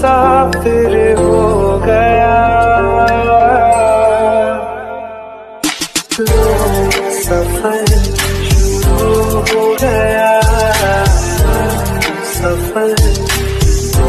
मुसाफिर हो गया। सफर शुरू हो गया।